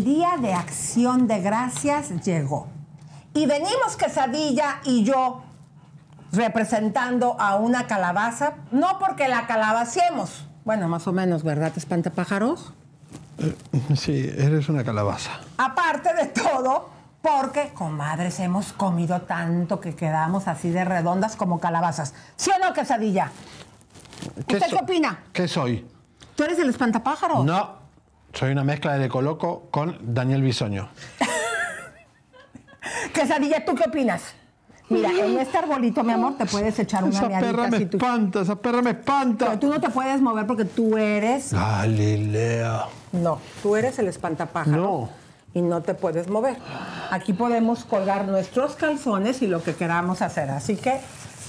el Día de Acción de Gracias llegó. Y venimos Quesadilla y yo representando a una calabaza, no porque la calabacemos. Bueno, más o menos, ¿verdad, espantapájaros? Sí, eres una calabaza. Aparte de todo, porque, comadres, hemos comido tanto que quedamos así de redondas como calabazas. ¿Sí o no, Quesadilla? ¿Usted qué opina? ¿Qué soy? ¿Tú eres el espantapájaro? No, soy una mezcla de Coloco con Daniel Bisoño. Quesadilla, ¿tú qué opinas? Mira, en este arbolito, mi amor, te puedes echar una meadita. Esa perra me espanta, esa perra me espanta. Pero tú no te puedes mover porque tú eres... Galilea. No, tú eres el espantapájaro. No. Y no te puedes mover. Aquí podemos colgar nuestros calzones y lo que queramos hacer. Así que,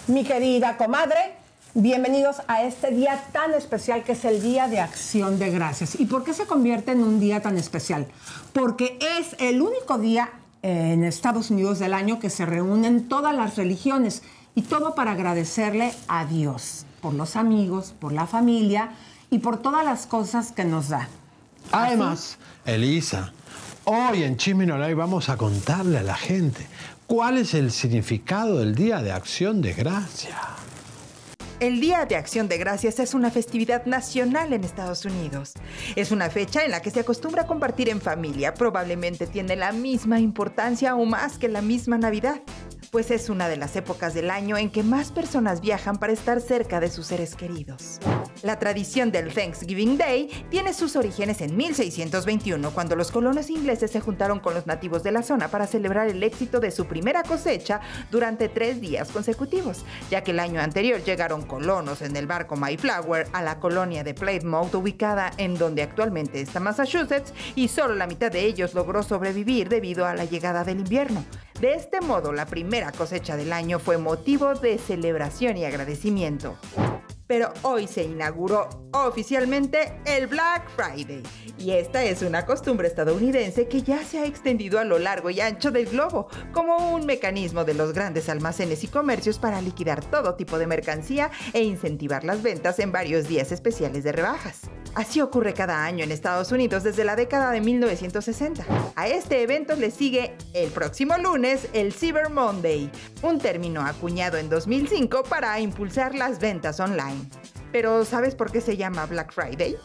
mi querida comadre, bienvenidos a este día tan especial que es el Día de Acción de Gracias. ¿Y por qué se convierte en un día tan especial? Porque es el único día en Estados Unidos del año que se reúnen todas las religiones y todo para agradecerle a Dios por los amigos, por la familia y por todas las cosas que nos da. Además, Elisa, hoy en Chisme No Like vamos a contarle a la gente cuál es el significado del Día de Acción de Gracias. El Día de Acción de Gracias es una festividad nacional en Estados Unidos. Es una fecha en la que se acostumbra a compartir en familia. Probablemente tiene la misma importancia o más que la misma Navidad, pues es una de las épocas del año en que más personas viajan para estar cerca de sus seres queridos. La tradición del Thanksgiving Day tiene sus orígenes en 1621, cuando los colonos ingleses se juntaron con los nativos de la zona para celebrar el éxito de su primera cosecha durante 3 días consecutivos, ya que el año anterior llegaron colonos en el barco Mayflower a la colonia de Plymouth, ubicada en donde actualmente está Massachusetts, y solo la mitad de ellos logró sobrevivir debido a la llegada del invierno. De este modo, la primera cosecha del año fue motivo de celebración y agradecimiento. Pero hoy se inauguró oficialmente el Black Friday. Y esta es una costumbre estadounidense que ya se ha extendido a lo largo y ancho del globo, como un mecanismo de los grandes almacenes y comercios para liquidar todo tipo de mercancía e incentivar las ventas en varios días especiales de rebajas. Así ocurre cada año en Estados Unidos desde la década de 1960. A este evento le sigue el próximo lunes el Cyber Monday, un término acuñado en 2005 para impulsar las ventas online. Pero ¿sabes por qué se llama Black Friday?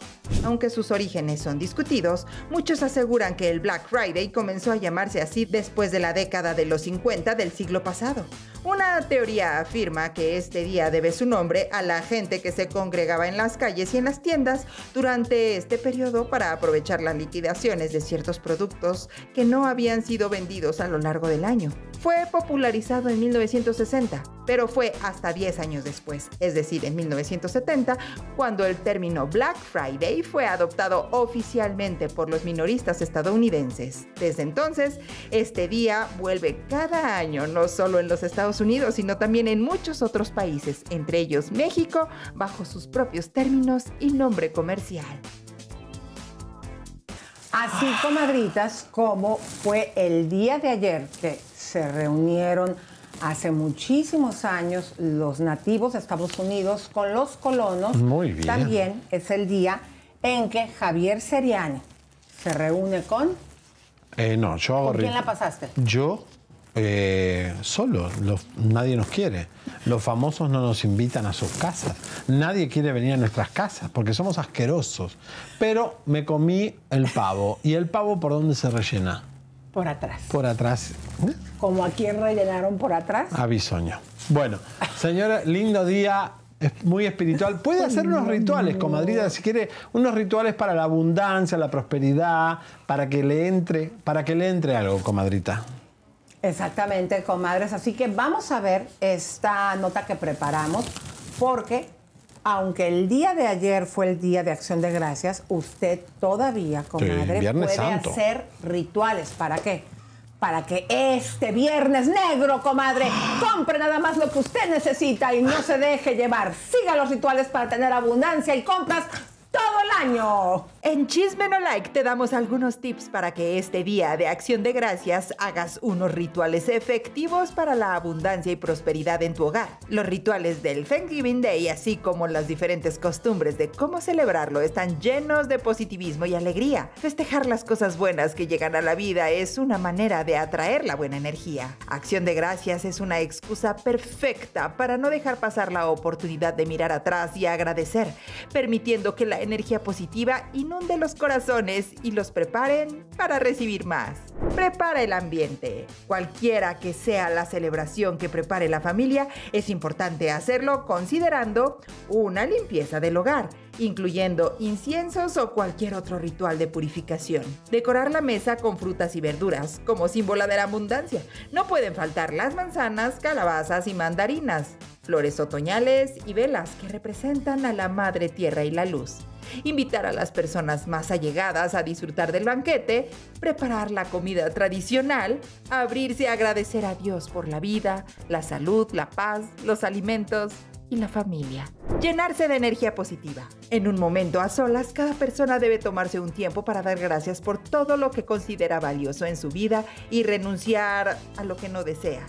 Aunque sus orígenes son discutidos, muchos aseguran que el Black Friday comenzó a llamarse así después de la década de los 50 del siglo pasado. Una teoría afirma que este día debe su nombre a la gente que se congregaba en las calles y en las tiendas durante este periodo para aprovechar las liquidaciones de ciertos productos que no habían sido vendidos a lo largo del año. Fue popularizado en 1960, pero fue hasta 10 años después, es decir, en 1970, cuando el término Black Friday fue adoptado oficialmente por los minoristas estadounidenses. Desde entonces, este día vuelve cada año, no solo en los Estados Unidos, sino también en muchos otros países, entre ellos México, bajo sus propios términos y nombre comercial. Así, comadritas, como fue el día de ayer que se reunieron hace muchísimos años los nativos de Estados Unidos con los colonos. Muy bien. También es el día en que Javier Seriani se reúne con... no, yo... ¿Con quién la pasaste? Yo... solo, nadie nos quiere. Los famosos no nos invitan a sus casas. Nadie quiere venir a nuestras casas porque somos asquerosos. Pero me comí el pavo. ¿Y el pavo por dónde se rellena? Por atrás. Por atrás. ¿Eh? ¿Como a quién rellenaron por atrás? A Bisoño. Bueno, señora, lindo día. Es muy espiritual. Puede hacer unos rituales, comadrita, si quiere, unos rituales para la abundancia, la prosperidad, para que le entre algo, comadrita. Exactamente, comadres. Así que vamos a ver esta nota que preparamos porque, aunque el día de ayer fue el Día de Acción de Gracias, usted todavía, comadre, sí, puede santo. Hacer rituales. ¿Para qué? Para que este viernes negro, comadre, compre nada más lo que usted necesita y no se deje llevar. Siga los rituales para tener abundancia y compras todo el año. En Chisme No Like te damos algunos tips para que este día de Acción de Gracias hagas unos rituales efectivos para la abundancia y prosperidad en tu hogar. Los rituales del Thanksgiving Day, así como las diferentes costumbres de cómo celebrarlo, están llenos de positivismo y alegría. Festejar las cosas buenas que llegan a la vida es una manera de atraer la buena energía. Acción de Gracias es una excusa perfecta para no dejar pasar la oportunidad de mirar atrás y agradecer, permitiendo que la energía positiva inunde los corazones y los preparen para recibir más. Prepara el ambiente. Cualquiera que sea la celebración que prepare la familia, es importante hacerlo considerando una limpieza del hogar, incluyendo inciensos o cualquier otro ritual de purificación. Decorar la mesa con frutas y verduras, como símbolo de la abundancia. No pueden faltar las manzanas, calabazas y mandarinas, flores otoñales y velas que representan a la Madre Tierra y la luz. Invitar a las personas más allegadas a disfrutar del banquete, preparar la comida tradicional, abrirse a agradecer a Dios por la vida, la salud, la paz, los alimentos y la familia. Llenarse de energía positiva. En un momento a solas, cada persona debe tomarse un tiempo para dar gracias por todo lo que considera valioso en su vida y renunciar a lo que no desea.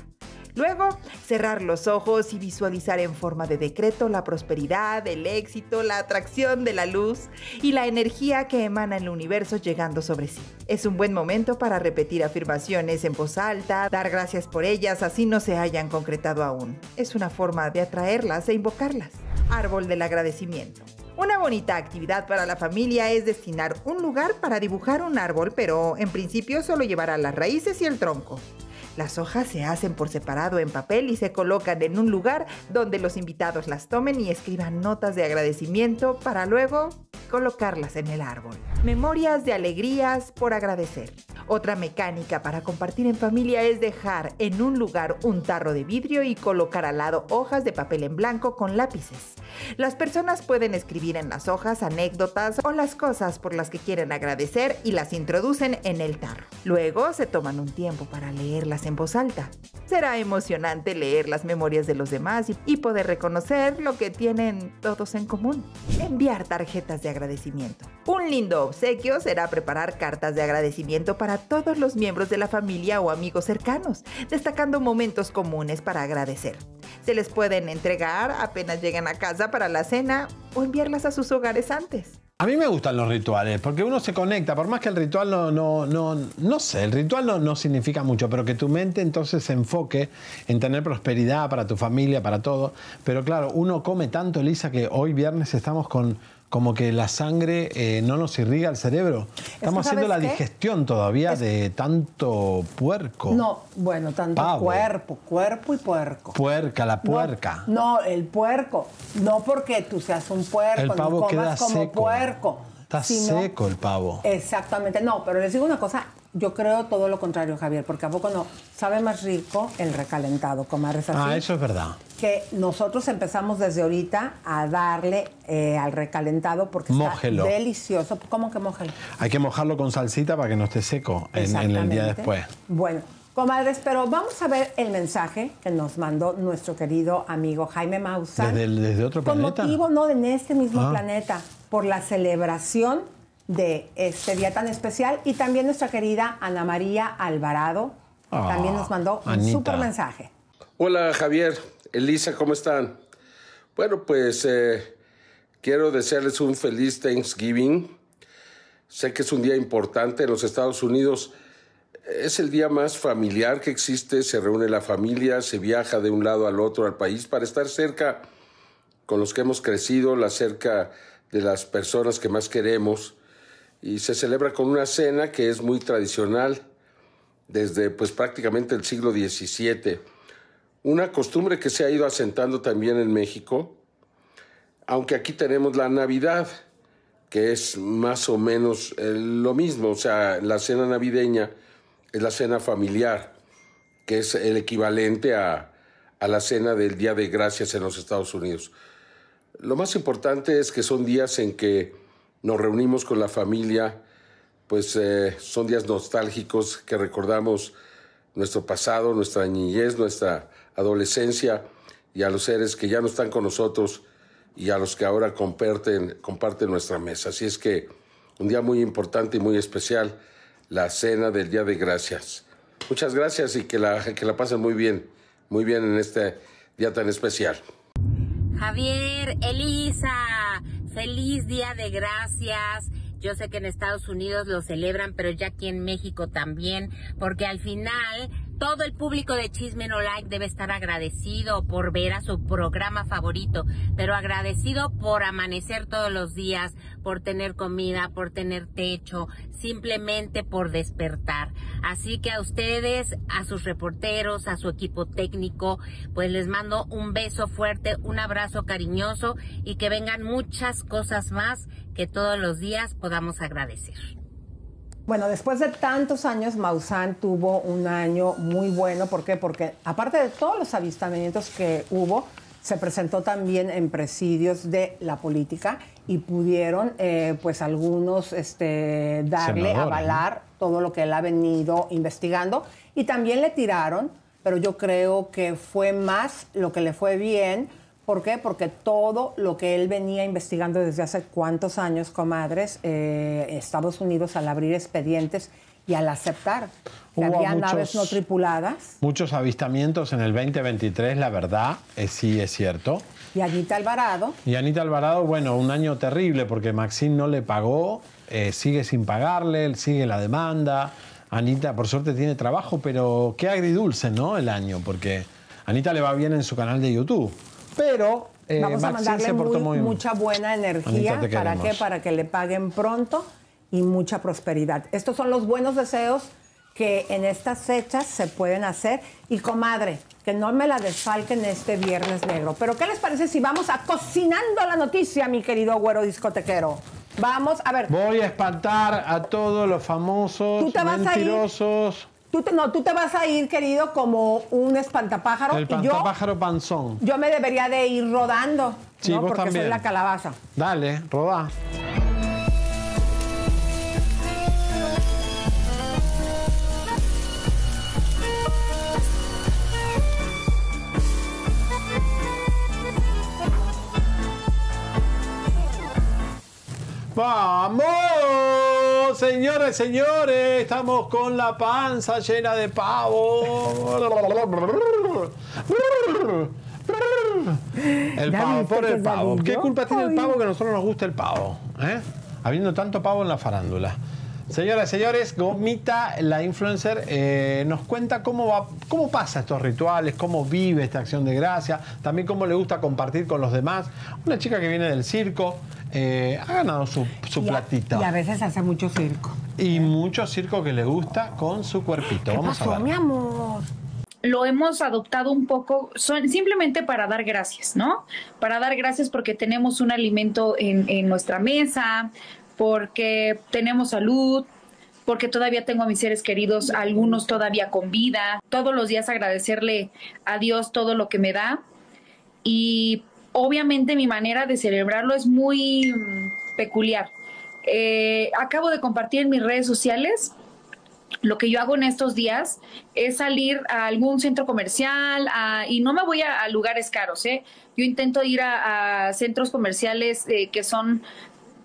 Luego, cerrar los ojos y visualizar en forma de decreto la prosperidad, el éxito, la atracción de la luz y la energía que emana el universo llegando sobre sí. Es un buen momento para repetir afirmaciones en voz alta, dar gracias por ellas, así no se hayan concretado aún. Es una forma de atraerlas e invocarlas. Árbol del agradecimiento. Una bonita actividad para la familia es destinar un lugar para dibujar un árbol, pero en principio solo llevará las raíces y el tronco. Las hojas se hacen por separado en papel y se colocan en un lugar donde los invitados las tomen y escriban notas de agradecimiento para luego colocarlas en el árbol. Memorias de alegrías por agradecer. Otra mecánica para compartir en familia es dejar en un lugar un tarro de vidrio y colocar al lado hojas de papel en blanco con lápices. Las personas pueden escribir en las hojas anécdotas o las cosas por las que quieren agradecer y las introducen en el tarro. Luego se toman un tiempo para leerlas en voz alta. Será emocionante leer las memorias de los demás y poder reconocer lo que tienen todos en común. Enviar tarjetas de agradecimiento. Un lindo obsequio será preparar cartas de agradecimiento para todos los miembros de la familia o amigos cercanos, destacando momentos comunes para agradecer. Se les pueden entregar apenas lleguen a casa para la cena o enviarlas a sus hogares antes. A mí me gustan los rituales, porque uno se conecta, por más que el ritual no significa mucho, pero que tu mente entonces se enfoque en tener prosperidad para tu familia, para todo. Pero claro, uno come tanto, Elisa, que hoy viernes estamos con como que la sangre no nos irriga el cerebro. Estamos haciendo la digestión todavía de tanto puerco. No, bueno, tanto pavo. Cuerpo y puerco. Puerca, la puerca. No, el puerco. No porque tú seas un puerco, el pavo no comas como seco. Puerco. Está seco el pavo. Exactamente. No, pero les digo una cosa. Yo creo todo lo contrario, Javier, porque ¿a poco no? Sabe más rico el recalentado, comadres, así. Ah, eso es verdad. Que nosotros empezamos desde ahorita a darle al recalentado porque mójelo. Está delicioso. ¿Cómo que mójelo? Hay que mojarlo con salsita para que no esté seco en el día después. Bueno, comadres, pero vamos a ver el mensaje que nos mandó nuestro querido amigo Jaime Maussan. ¿Desde otro planeta? Con motivo, no, en este mismo planeta, por la celebración de este día tan especial. Y también nuestra querida Ana María Alvarado también nos mandó un súper mensaje. Hola, Javier, Elisa, ¿cómo están? Bueno, pues quiero desearles un feliz Thanksgiving. Sé que es un día importante en los Estados Unidos. Es el día más familiar que existe. Se reúne la familia, se viaja de un lado al otro, al país, para estar cerca con los que hemos crecido, cerca de las personas que más queremos. Y se celebra con una cena que es muy tradicional desde pues prácticamente el siglo XVII. Una costumbre que se ha ido asentando también en México, aunque aquí tenemos la Navidad, que es más o menos lo mismo. O sea, la cena navideña es la cena familiar, que es el equivalente a la cena del Día de Gracias en los Estados Unidos. Lo más importante es que son días en que nos reunimos con la familia, pues son días nostálgicos que recordamos nuestro pasado, nuestra niñez, nuestra adolescencia y a los seres que ya no están con nosotros y a los que ahora comparten nuestra mesa. Así es que un día muy importante y muy especial, la cena del Día de Gracias. Muchas gracias y que la pasen muy bien en este día tan especial. Javier, Elisa, feliz Día de Gracias. Yo sé que en Estados Unidos lo celebran, pero ya aquí en México también, porque al final todo el público de Chisme No Like debe estar agradecido por ver a su programa favorito, pero agradecido por amanecer todos los días, por tener comida, por tener techo, simplemente por despertar. Así que a ustedes, a sus reporteros, a su equipo técnico, pues les mando un beso fuerte, un abrazo cariñoso y que vengan muchas cosas más que todos los días podamos agradecer. Bueno, después de tantos años, Maussan tuvo un año muy bueno. ¿Por qué? Porque aparte de todos los avistamientos que hubo, se presentó también en presidios de la política y pudieron, pues, algunos darle, avalar todo lo que él ha venido investigando. Y también le tiraron, pero yo creo que fue más lo que le fue bien. ¿Por qué? Porque todo lo que él venía investigando desde hace cuántos años, comadres, Estados Unidos al abrir expedientes y al aceptar que había naves no tripuladas. Muchos avistamientos en el 2023, la verdad, sí es cierto. Y Anita Alvarado. Bueno, un año terrible porque Maxine no le pagó, sigue sin pagarle, sigue la demanda. Anita, por suerte, tiene trabajo, pero qué agridulce, ¿no? El año, porque a Anita le va bien en su canal de YouTube. Pero vamos a mandarle mucha buena energía. ¿Para qué? Para que le paguen pronto y mucha prosperidad. Estos son los buenos deseos que en estas fechas se pueden hacer. Y comadre, que no me la desfalquen este Viernes Negro. Pero ¿qué les parece si vamos a Cocinando la Noticia, mi querido güero discotequero? Vamos, a ver. Voy a espantar a todos los famosos, mentirosos. Tú te vas a ir, querido, como un espantapájaro. El espantapájaro panzón. Yo me debería de ir rodando, sí, ¿no? Porque también soy la calabaza. Dale, rodá. ¡Vamos! Señores, señores, estamos con la panza llena de pavo. El pavo, por el pavo. ¿Qué culpa tiene el pavo que a nosotros nos gusta el pavo? ¿Eh? Habiendo tanto pavo en la farándula. Señoras, señores, Gomita, la influencer, nos cuenta cómo pasa estos rituales, cómo vive esta acción de gracia, también cómo le gusta compartir con los demás. Una chica que viene del circo, ha ganado su platita. Y a veces hace mucho circo. Y mucho circo que le gusta con su cuerpito. Vamos a ver. Mi amor. Lo hemos adoptado un poco simplemente para dar gracias, ¿no? Para dar gracias porque tenemos un alimento en nuestra mesa, porque tenemos salud, porque todavía tengo a mis seres queridos, algunos todavía con vida. Todos los días agradecerle a Dios todo lo que me da. Y obviamente mi manera de celebrarlo es muy peculiar. Acabo de compartir en mis redes sociales. Lo que yo hago en estos días es salir a algún centro comercial y no me voy a lugares caros, ¿eh? Yo intento ir a centros comerciales que son,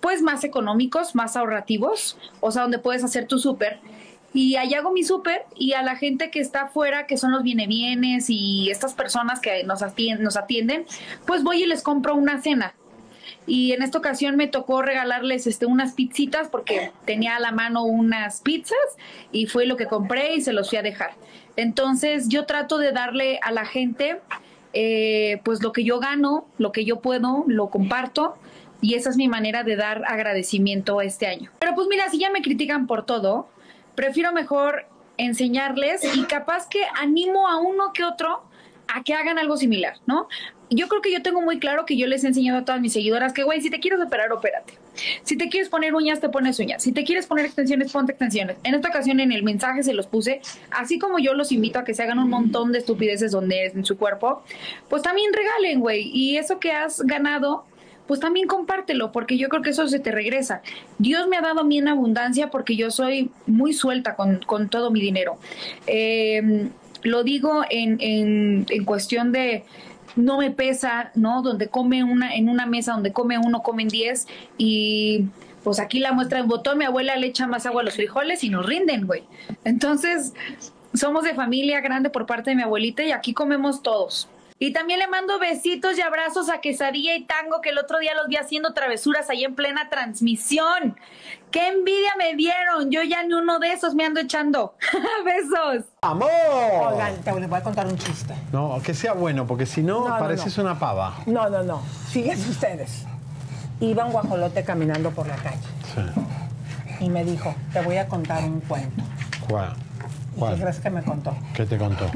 pues, más económicos, más ahorrativos, o sea, donde puedes hacer tu súper. Y ahí hago mi súper y a la gente que está afuera, que son los bienes y estas personas que nos atienden, pues voy y les compro una cena. Y en esta ocasión me tocó regalarles unas pizzitas porque tenía a la mano unas pizzas y fue lo que compré y se los fui a dejar. Entonces yo trato de darle a la gente pues lo que yo gano, lo que yo puedo, lo comparto. Y esa es mi manera de dar agradecimiento este año. Pero pues mira, si ya me critican por todo, prefiero mejor enseñarles y capaz que animo a uno que otro a que hagan algo similar, ¿no? Yo creo que yo tengo muy claro que yo les he enseñado a todas mis seguidoras que, güey, si te quieres operar, opérate. Si te quieres poner uñas, te pones uñas. Si te quieres poner extensiones, ponte extensiones. En esta ocasión en el mensaje se los puse, así como yo los invito a que se hagan un montón de estupideces donde es en su cuerpo, pues también regalen, güey. Y eso que has ganado, pues también compártelo, porque yo creo que eso se te regresa. Dios me ha dado a mí en abundancia porque yo soy muy suelta con todo mi dinero. Lo digo en cuestión de no me pesa, ¿no? Donde come una, en una mesa donde come uno, comen 10 y... Pues aquí la muestra en botón, mi abuela le echa más agua a los frijoles y nos rinden, güey. Entonces, somos de familia grande por parte de mi abuelita y aquí comemos todos. Y también le mando besitos y abrazos a Quesadilla y Tango, que el otro día los vi haciendo travesuras ahí en plena transmisión. ¡Qué envidia me dieron! Yo ya ni uno de esos me ando echando. ¡Besos! ¡Amor! Oigan, les voy a contar un chiste. No, que sea bueno, porque si no, pareces una pava. No, no, no. Síguense ustedes. Iba un guajolote caminando por la calle. Sí. Y me dijo, te voy a contar un cuento. ¿Cuál? ¿Cuál? ¿Y qué crees que me contó? ¿Qué te contó?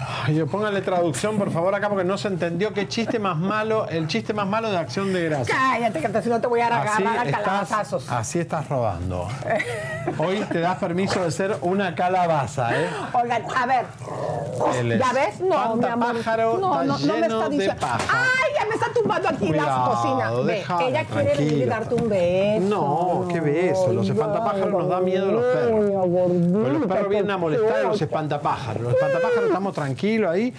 Ay, yo póngale traducción, por favor, acá, porque no se entendió qué chiste más malo, el chiste más malo de Acción de Gracias. Cállate, que si no te voy a agarrar a calabazazos. Así estás robando. Hoy te das permiso de ser una calabaza, ¿eh? Oigan, a ver. ¿Ya ves? No, mi amor. No me está diciendo. ¡Ay, ya me está tumbando aquí las cocinas! Ve, ella quiere venir y darte un beso. No, qué beso. Los espantapájaros nos da miedo los perros. Los perros vienen a molestar a los espantapájaros. Los espantapájaros estamos tranquilos ahí.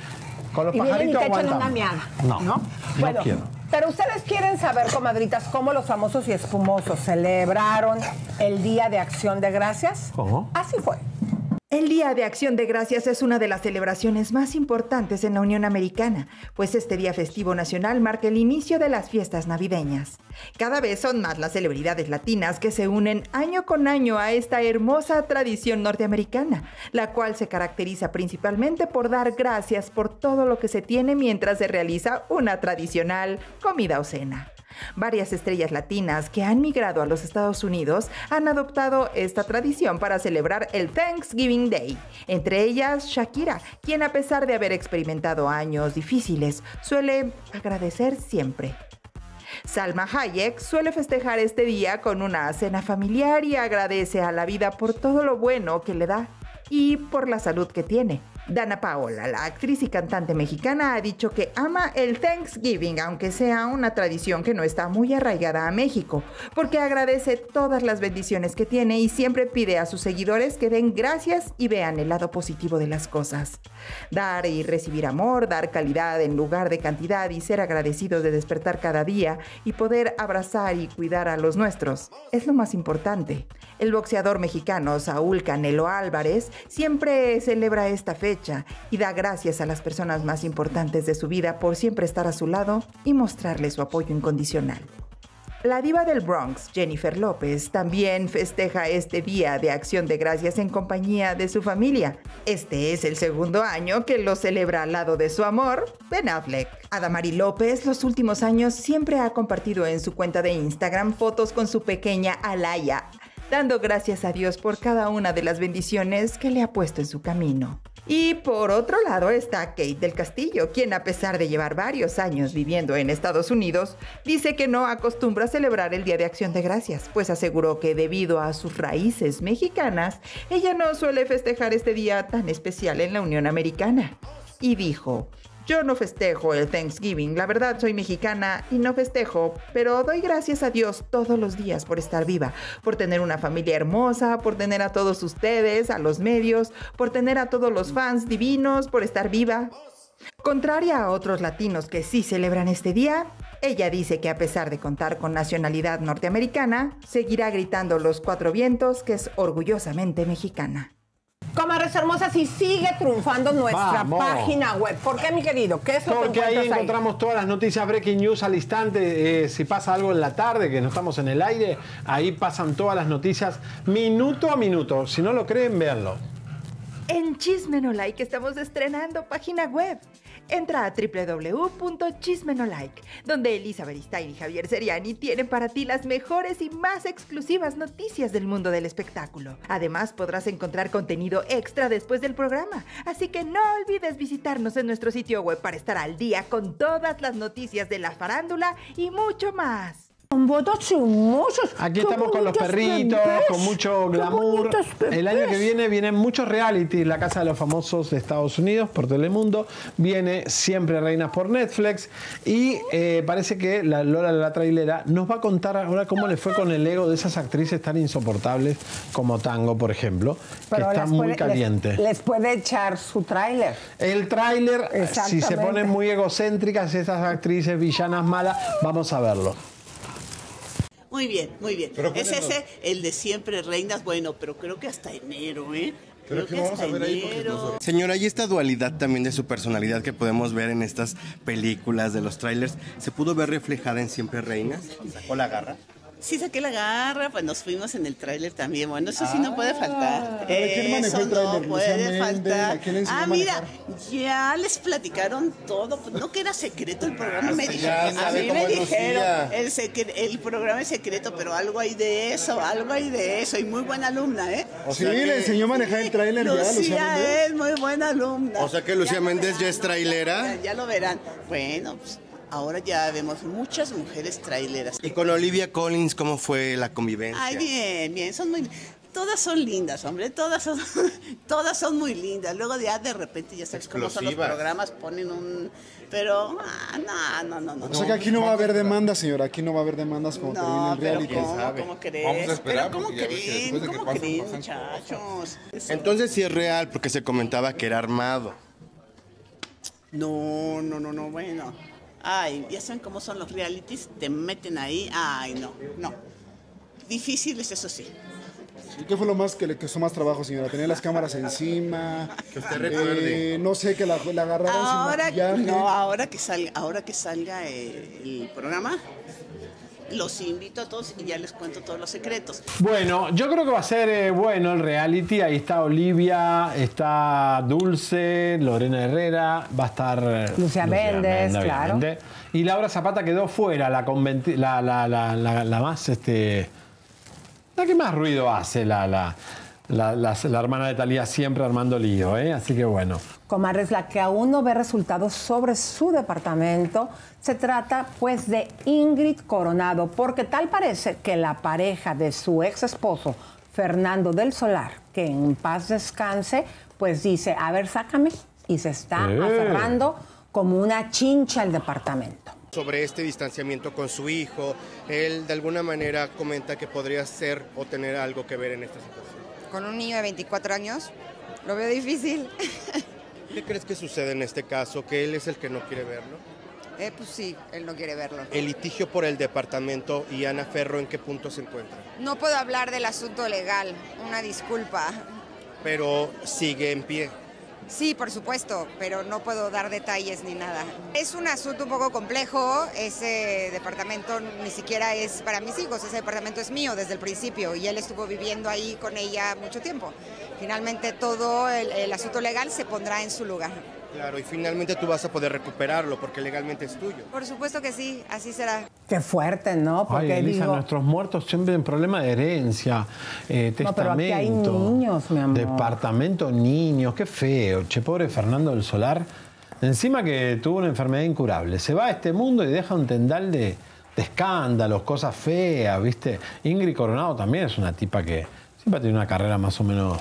Con los pajaritos aguantamos. Y vienen y te echan una meada. No, no quiero. Pero ustedes quieren saber, comadritas, cómo los famosos y espumosos celebraron el Día de Acción de Gracias. ¿Cómo? Así fue. El Día de Acción de Gracias es una de las celebraciones más importantes en la Unión Americana, pues este día festivo nacional marca el inicio de las fiestas navideñas. Cada vez son más las celebridades latinas que se unen año con año a esta hermosa tradición norteamericana, la cual se caracteriza principalmente por dar gracias por todo lo que se tiene mientras se realiza una tradicional comida o cena. Varias estrellas latinas que han migrado a los Estados Unidos han adoptado esta tradición para celebrar el Thanksgiving Day, entre ellas Shakira, quien a pesar de haber experimentado años difíciles, suele agradecer siempre. Salma Hayek suele festejar este día con una cena familiar y agradece a la vida por todo lo bueno que le da y por la salud que tiene. Danna Paola, la actriz y cantante mexicana, ha dicho que ama el Thanksgiving, aunque sea una tradición que no está muy arraigada a México, porque agradece todas las bendiciones que tiene y siempre pide a sus seguidores que den gracias y vean el lado positivo de las cosas. Dar y recibir amor, dar calidad en lugar de cantidad y ser agradecidos de despertar cada día y poder abrazar y cuidar a los nuestros es lo más importante. El boxeador mexicano Saúl Canelo Álvarez siempre celebra esta fecha y da gracias a las personas más importantes de su vida por siempre estar a su lado y mostrarle su apoyo incondicional. La diva del Bronx, Jennifer López, también festeja este Día de Acción de Gracias en compañía de su familia. Este es el segundo año que lo celebra al lado de su amor, Ben Affleck. Adamari López, los últimos años, siempre ha compartido en su cuenta de Instagram fotos con su pequeña Alaya, dando gracias a Dios por cada una de las bendiciones que le ha puesto en su camino. Y por otro lado está Kate del Castillo, quien a pesar de llevar varios años viviendo en Estados Unidos, dice que no acostumbra celebrar el Día de Acción de Gracias, pues aseguró que debido a sus raíces mexicanas, ella no suele festejar este día tan especial en la Unión Americana. Y dijo, yo no festejo el Thanksgiving, la verdad soy mexicana y no festejo, pero doy gracias a Dios todos los días por estar viva, por tener una familia hermosa, por tener a todos ustedes, a los medios, por tener a todos los fans divinos, por estar viva. Contraria a otros latinos que sí celebran este día, ella dice que a pesar de contar con nacionalidad norteamericana, seguirá gritando los cuatro vientos que es orgullosamente mexicana. Comadres hermosas, y sigue triunfando nuestra página web. ¿Por qué, mi querido? ¿Qué es lo que encuentras ahí? Porque ahí encontramos todas las noticias breaking news al instante. Si pasa algo en la tarde, que no estamos en el aire, ahí pasan todas las noticias minuto a minuto. Si no lo creen, véanlo. En Chisme No Like estamos estrenando página web. Entra a www.chismenolike, donde Elisa Beristain y Javier Seriani tienen para ti las mejores y más exclusivas noticias del mundo del espectáculo. Además, podrás encontrar contenido extra después del programa, así que no olvides visitarnos en nuestro sitio web para estar al día con todas las noticias de la farándula y mucho más. con votos chumosos. Aquí estamos con los perritos, bebés, con mucho glamour. El año que viene vienen muchos reality. La Casa de los Famosos de Estados Unidos por Telemundo. Viene Siempre Reinas por Netflix. Y parece que la Lola de la Trailera nos va a contar ahora cómo le fue con el ego de esas actrices tan insoportables como Tango, por ejemplo, pero que están muy calientes. Les puede echar su tráiler. El tráiler, si se ponen muy egocéntricas esas actrices villanas malas, vamos a verlo. Muy bien, muy bien. Es ese, el de Siempre Reinas, bueno, pero creo que hasta enero, ¿eh? Creo que vamos a ver ahí porque... Señora, y esta dualidad también de su personalidad que podemos ver en estas películas de los trailers, ¿se pudo ver reflejada en Siempre Reinas? ¿Sacó la garra? Sí, saqué la garra, pues nos fuimos en el tráiler también. Bueno, eso sí no puede faltar. Eso no puede faltar. Ah, mira, ya les platicaron todo. Pues no que era secreto el programa, me dijeron. A mí me dijeron, el programa es secreto, pero algo hay de eso, algo hay de eso. Y muy buena alumna, ¿eh? Sí, le enseñó a manejar el tráiler. Lucía es muy buena alumna. O sea que Lucía Méndez ya es trailera. Ya lo verán. Bueno, pues... ahora ya vemos muchas mujeres traileras. ¿Y con Olivia Collins cómo fue la convivencia? Ay, bien, bien, son muy... todas son lindas, hombre, todas son muy lindas. Luego ya de repente ya sabes cómo son los programas, ponen un... pero no. O sea que aquí no va a haber demandas, señora, aquí no va a haber demandas como termina el reality. ¿Cómo crees? Vamos a esperar. Pero ¿cómo creen? ¿Cómo creen, muchachos? Entonces sí es real, porque se comentaba que era armado. No, bueno... ay, ya saben cómo son los realities, te meten ahí, ay, no. Difíciles, eso sí. ¿Y qué fue lo más que le costó más trabajo, señora? ¿Tener las cámaras encima? Que usted recuerde. No sé, que la agarraron ahora, sin maquillaje. No, ahora que salga el programa... los invito a todos y ya les cuento todos los secretos. Bueno, yo creo que va a ser bueno el reality. Ahí está Olivia, está Dulce, Lorena Herrera, va a estar Lucía Méndez, claro. Obviamente. Y Laura Zapata quedó fuera, la más la que más ruido hace, la hermana de Talía, siempre armando lío, ¿eh? Así que bueno. Comadres, la que aún no ve resultados sobre su departamento, se trata pues de Ingrid Coronado, porque tal parece que la pareja de su ex esposo, Fernando del Solar, que en paz descanse, pues dice, a ver, sácame, y se está aferrando como una chincha al departamento. Sobre este distanciamiento con su hijo, él de alguna manera comenta que podría ser o tener algo que ver en esta situación. Con un niño de 24 años, lo veo difícil. ¿Qué crees que sucede en este caso? ¿Que él es el que no quiere verlo? Pues sí, él no quiere verlo. El litigio por el departamento y Ana Ferro, ¿en qué punto se encuentra? No puedo hablar del asunto legal, una disculpa. Pero sigue en pie. Sí, por supuesto, pero no puedo dar detalles ni nada. Es un asunto un poco complejo, ese departamento ni siquiera es para mis hijos, ese departamento es mío desde el principio y él estuvo viviendo ahí con ella mucho tiempo. Finalmente todo el asunto legal se pondrá en su lugar. Claro, y finalmente tú vas a poder recuperarlo porque legalmente es tuyo. Por supuesto que sí, así será. Qué fuerte, ¿no? Porque ay, Elisa, digo... nuestros muertos siempre en problema de herencia, testamento. Pero aquí hay niños, mi amor. Departamento, niños, qué feo. Che, pobre Fernando del Solar. Encima que tuvo una enfermedad incurable. Se va a este mundo y deja un tendal de escándalos, cosas feas, ¿viste? Ingrid Coronado también es una tipa que siempre tiene una carrera más o menos...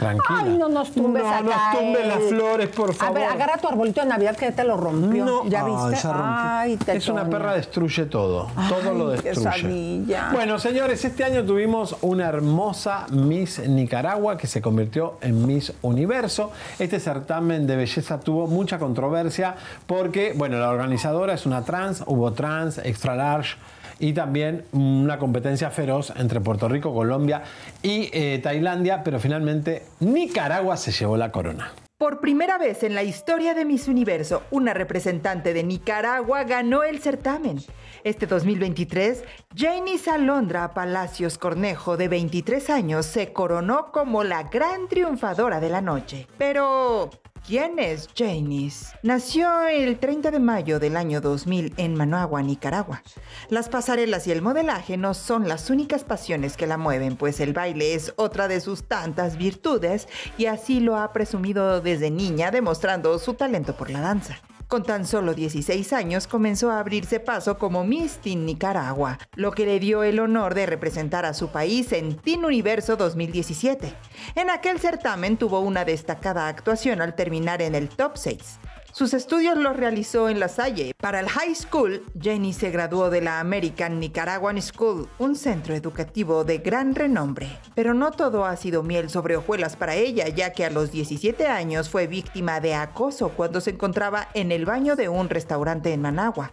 tranquila. Ay, no nos tumbes acá. No nos tumbes las flores, por favor. A ver, agarra tu arbolito de Navidad que te lo rompió. No, ¿ya viste? Ay, te es una perra, destruye todo. Ay, todo lo destruye. Bueno, señores, este año tuvimos una hermosa Miss Nicaragua que se convirtió en Miss Universo. Este certamen de belleza tuvo mucha controversia porque, bueno, la organizadora es una trans, hubo trans, extra large, y también una competencia feroz entre Puerto Rico, Colombia y Tailandia, pero finalmente Nicaragua se llevó la corona. Por primera vez en la historia de Miss Universo, una representante de Nicaragua ganó el certamen. Este 2023, Janice Alondra Palacios Cornejo, de 23 años, se coronó como la gran triunfadora de la noche. Pero... ¿quién es Janice? Nació el 30 de mayo del año 2000 en Managua, Nicaragua. Las pasarelas y el modelaje no son las únicas pasiones que la mueven, pues el baile es otra de sus tantas virtudes y así lo ha presumido desde niña, demostrando su talento por la danza. Con tan solo 16 años comenzó a abrirse paso como Miss Teen Nicaragua, lo que le dio el honor de representar a su país en Teen Universo 2017. En aquel certamen tuvo una destacada actuación al terminar en el top 6. Sus estudios los realizó en La Salle. Para el high school, Jenny se graduó de la American Nicaraguan School, un centro educativo de gran renombre. Pero no todo ha sido miel sobre hojuelas para ella, ya que a los 17 años fue víctima de acoso cuando se encontraba en el baño de un restaurante en Managua.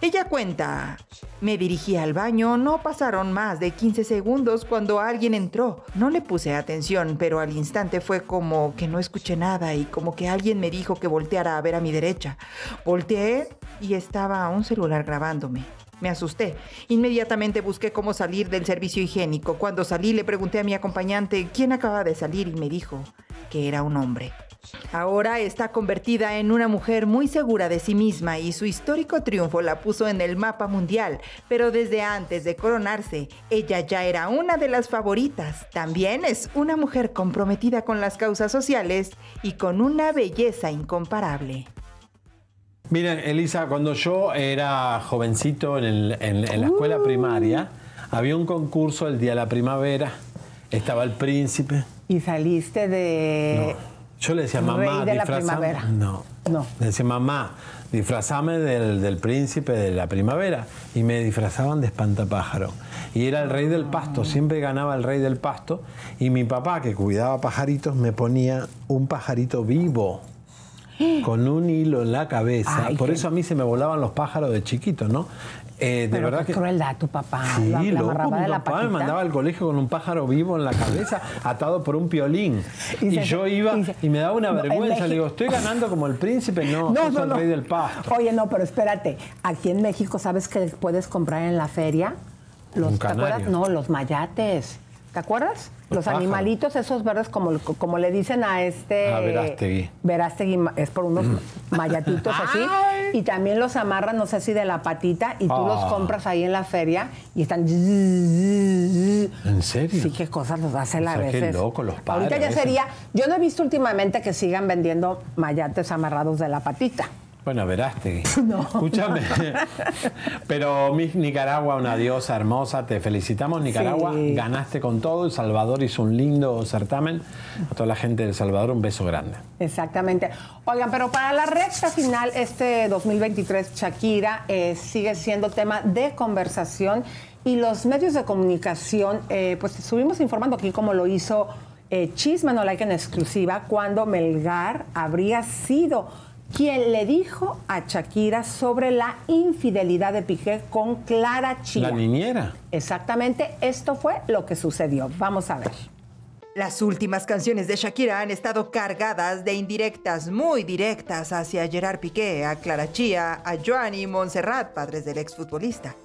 Ella cuenta: me dirigí al baño, no pasaron más de 15 segundos cuando alguien entró. No le puse atención, pero al instante fue como que no escuché nada y como que alguien me dijo que volteara a ver a mi derecha. Volteé y estaba un celular grabándome. Me asusté. Inmediatamente busqué cómo salir del servicio higiénico. Cuando salí le pregunté a mi acompañante quién acaba de salir y me dijo que era un hombre. Ahora está convertida en una mujer muy segura de sí misma y su histórico triunfo la puso en el mapa mundial, pero desde antes de coronarse, ella ya era una de las favoritas. También es una mujer comprometida con las causas sociales y con una belleza incomparable. Miren, Elisa, cuando yo era jovencito en la escuela primaria, había un concurso el día de la primavera, estaba el príncipe. ¿Y saliste de...? No. Yo le decía, mamá, disfrazame. No. Le decía, mamá, disfrazame del príncipe de la primavera. Y me disfrazaban de espantapájaro. Y era el rey del pasto, siempre ganaba el rey del pasto. Y mi papá, que cuidaba pajaritos, me ponía un pajarito vivo con un hilo en la cabeza. Ay, por eso a mí se me volaban los pájaros de chiquito, ¿no? Pero verdad qué que... crueldad tu papá. Sí, la loco, mi papá me mandaba al colegio con un pájaro vivo en la cabeza atado por un piolín. Y yo iba y me daba una vergüenza. Le digo, estoy ganando como el príncipe. No, el rey del pasto. Oye, no, pero espérate. Aquí en México, ¿sabes que puedes comprar en la feria? ¿Te acuerdas? No, los mayates. ¿Te acuerdas? Los animalitos esos verdes, como le dicen a Verástegui. Verástegui es por unos mayatitos así. Y también los amarran, no sé si de la patita, y tú los compras ahí en la feria y están... ¿En serio? Sí, qué cosas los hacen a veces. Qué loco los padres. Ahorita ya sería... Yo no he visto últimamente que sigan vendiendo mayates amarrados de la patita. Bueno, Verástegui. No. Escúchame. Pero Miss Nicaragua, una diosa hermosa, te felicitamos, Nicaragua. Sí. Ganaste con todo. El Salvador hizo un lindo certamen. A toda la gente del Salvador, un beso grande. Exactamente. Oigan, pero para la recta final, este 2023, Shakira sigue siendo tema de conversación y los medios de comunicación, pues estuvimos informando aquí cómo lo hizo Chisme No Like en exclusiva, cuando Melgar habría sido quien le dijo a Shakira sobre la infidelidad de Piqué con Clara Chía. La niñera. Exactamente, esto fue lo que sucedió. Vamos a ver. Las últimas canciones de Shakira han estado cargadas de indirectas muy directas hacia Gerard Piqué, a Clara Chía, a Joan y Montserrat, padres del exfutbolista.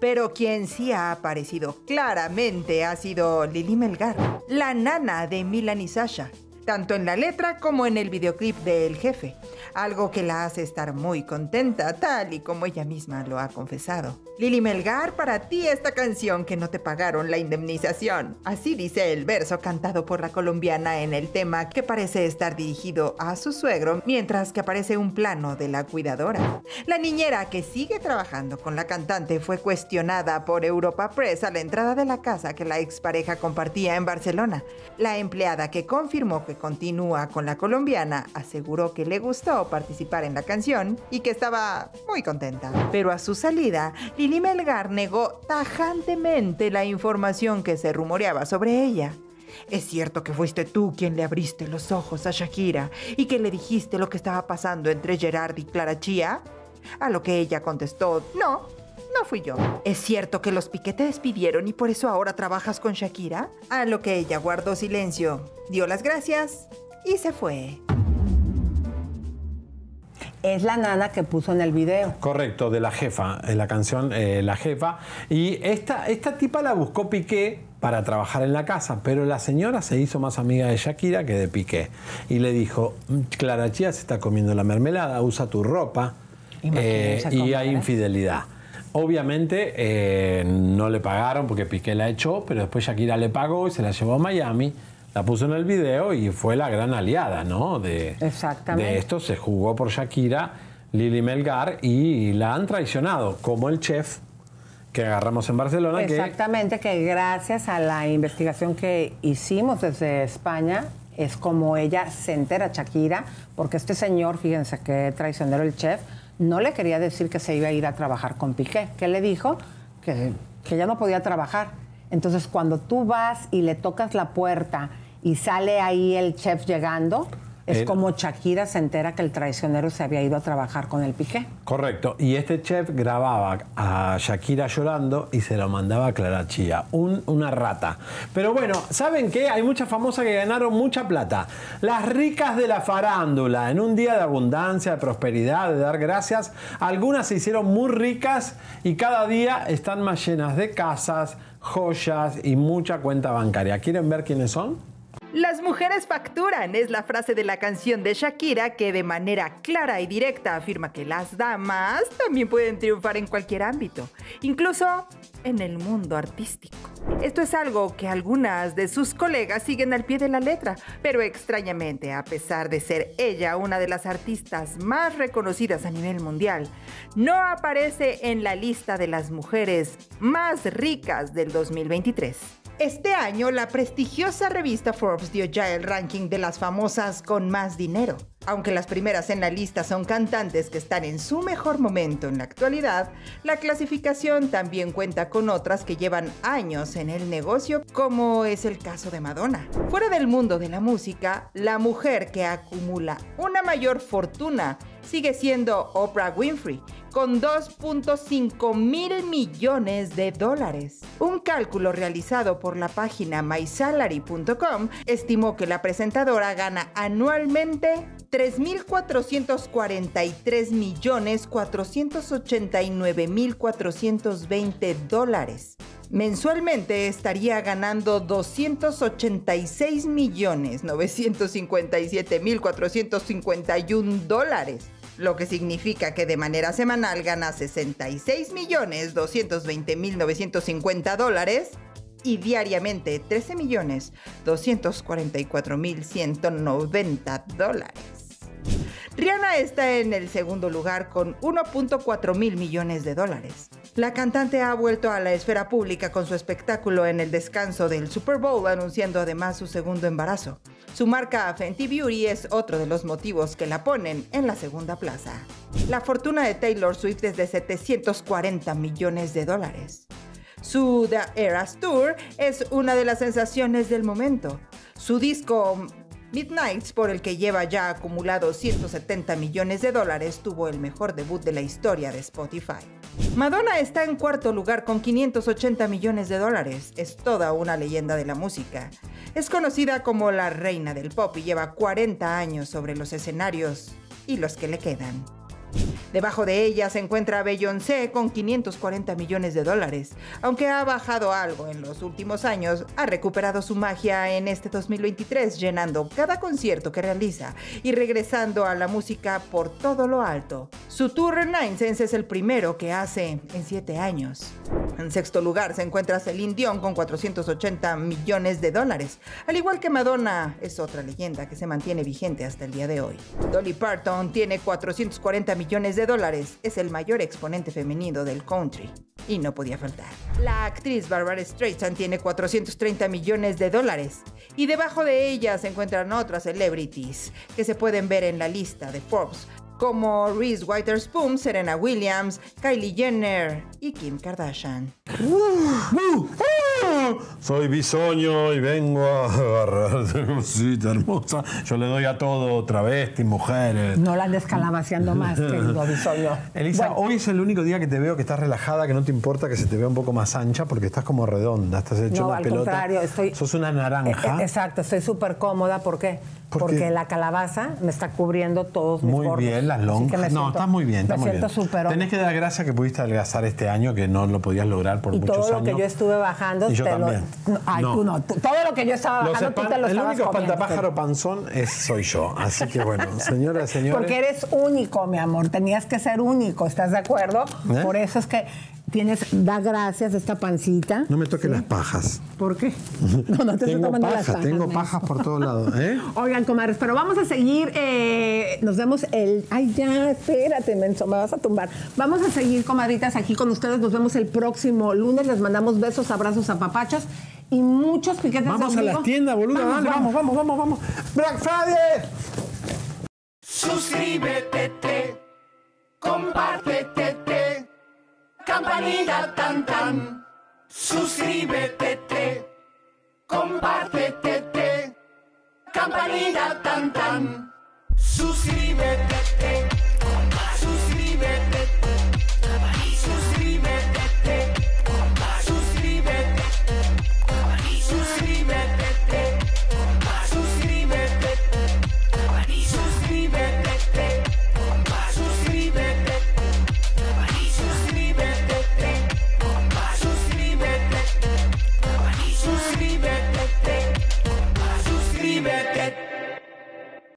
Pero quien sí ha aparecido claramente ha sido Lili Melgar, la nana de Milan y Sasha, tanto en la letra como en el videoclip de El Jefe, algo que la hace estar muy contenta, tal y como ella misma lo ha confesado. Lili Melgar, para ti esta canción que no te pagaron la indemnización. Así dice el verso cantado por la colombiana en el tema, que parece estar dirigido a su suegro, mientras que aparece un plano de la cuidadora. La niñera, que sigue trabajando con la cantante, fue cuestionada por Europa Press a la entrada de la casa que la expareja compartía en Barcelona. La empleada, que confirmó que continúa con la colombiana, aseguró que le gustó participar en la canción y que estaba muy contenta. Pero a su salida, Lili Melgar negó tajantemente la información que se rumoreaba sobre ella. Es cierto que fuiste tú quien le abriste los ojos a Shakira y que le dijiste lo que estaba pasando entre Gerard y Clara Chía, a lo que ella contestó: no, no fui yo. ¿Es cierto que los Piqué te despidieron y por eso ahora trabajas con Shakira? A lo que ella guardó silencio, dio las gracias y se fue. Es la nana que puso en el video. Correcto, de La Jefa, en la canción La Jefa. Y esta tipa la buscó Piqué para trabajar en la casa, pero la señora se hizo más amiga de Shakira que de Piqué. Y le dijo: Clara Chía se está comiendo la mermelada, usa tu ropa, y hay infidelidad. Obviamente no le pagaron porque Piqué la echó, pero después Shakira le pagó y se la llevó a Miami. La puso en el video y fue la gran aliada, ¿no? De esto se jugó por Shakira Lili Melgar, y la han traicionado, como el chef que agarramos en Barcelona. Exactamente, que gracias a la investigación que hicimos desde España, es como ella se entera, Shakira, porque este señor, fíjense qué traicionero el chef, no le quería decir que se iba a ir a trabajar con Piqué. ¿Qué le dijo? Que ya no podía trabajar. Entonces, cuando tú vas y le tocas la puerta y sale ahí el chef llegando, es como Shakira se entera que el traicionero se había ido a trabajar con el Piqué. Correcto. Y este chef grababa a Shakira llorando y se lo mandaba a Clara Chía. Una rata. Pero bueno, ¿saben qué? Hay muchas famosas que ganaron mucha plata. Las ricas de la farándula. En un día de abundancia, de prosperidad, de dar gracias, algunas se hicieron muy ricas y cada día están más llenas de casas, joyas y mucha cuenta bancaria. ¿Quieren ver quiénes son? Las mujeres facturan, es la frase de la canción de Shakira, que de manera clara y directa afirma que las damas también pueden triunfar en cualquier ámbito, incluso en el mundo artístico. Esto es algo que algunas de sus colegas siguen al pie de la letra, pero extrañamente, a pesar de ser ella una de las artistas más reconocidas a nivel mundial, no aparece en la lista de las mujeres más ricas del 2023. Este año, la prestigiosa revista Forbes dio ya el ranking de las famosas con más dinero. Aunque las primeras en la lista son cantantes que están en su mejor momento en la actualidad, la clasificación también cuenta con otras que llevan años en el negocio, como es el caso de Madonna. Fuera del mundo de la música, la mujer que acumula una mayor fortuna sigue siendo Oprah Winfrey, con 2.5 mil millones de dólares. Un cálculo realizado por la página mysalary.com estimó que la presentadora gana anualmente 3.443.489.420 dólares. Mensualmente estaría ganando 286.957.451 dólares, lo que significa que de manera semanal gana 66.220.950 dólares y diariamente 13.244.190 dólares. Rihanna está en el segundo lugar con 1.4 mil millones de dólares. La cantante ha vuelto a la esfera pública con su espectáculo en el descanso del Super Bowl, anunciando además su segundo embarazo. Su marca Fenty Beauty es otro de los motivos que la ponen en la segunda plaza. La fortuna de Taylor Swift es de 740 millones de dólares. Su The Eras Tour es una de las sensaciones del momento. Su disco Midnights, por el que lleva ya acumulado 170 millones de dólares, tuvo el mejor debut de la historia de Spotify. Madonna está en cuarto lugar con 580 millones de dólares. Es toda una leyenda de la música. Es conocida como la reina del pop y lleva 40 años sobre los escenarios y los que le quedan. Debajo de ella se encuentra Beyoncé con 540 millones de dólares. Aunque ha bajado algo en los últimos años, ha recuperado su magia en este 2023, llenando cada concierto que realiza y regresando a la música por todo lo alto. Su tour Nine Sense es el primero que hace en 7 años. En sexto lugar se encuentra Celine Dion con 480 millones de dólares. Al igual que Madonna, es otra leyenda que se mantiene vigente hasta el día de hoy. Dolly Parton tiene 440 millones de dólares. Es el mayor exponente femenino del country y no podía faltar. La actriz Barbara Streisand tiene 430 millones de dólares y debajo de ella se encuentran otras celebrities que se pueden ver en la lista de Forbes, como Reese Witherspoon, Serena Williams, Kylie Jenner y Kim Kardashian. Soy bisoño y vengo a agarrarte, cosita hermosa. Yo le doy a todo, travestis, mujeres. No la andes calabacando más, querido bisoño. Elisa, bueno, hoy es el único día que te veo que estás relajada, que no te importa que se te vea un poco más ancha, porque estás como redonda, estás hecho una pelota. No, al contrario, estoy... Sos una naranja. Exacto, estoy súper cómoda. ¿Por qué? Porque la calabaza me está cubriendo todos mis bordes. Muy bien, las lonjas. No, estás muy bien. Me siento súper. Tenés que dar gracias que pudiste adelgazar este año, que no lo podías lograr por muchos años. Y todo lo que yo estuve bajando... Y yo también. Ay, tú no. Todo lo que yo estaba bajando, tú te lo estabas comiendo. El único espantapájaro panzón soy yo. Así que bueno, señoras, señores... Porque eres único, mi amor. Tenías que ser único, ¿estás de acuerdo? Por eso es que... da gracias esta pancita. No me toque las pajas. ¿Por qué? No te tengo paja, las pajas. Tengo pajas por todos lados. Oigan, comadres, pero vamos a seguir. Nos vemos el... Ay, ya, espérate, menso, me vas a tumbar. Vamos a seguir, comadritas, aquí con ustedes. Nos vemos el próximo lunes. Les mandamos besos, abrazos, apapachos y muchos piquetes. Vamos a las tiendas, boludo. Vamos. Black Friday. Suscríbete, compártete, campanita tan tan, suscríbete, compártete, campanita tan tan, suscríbete.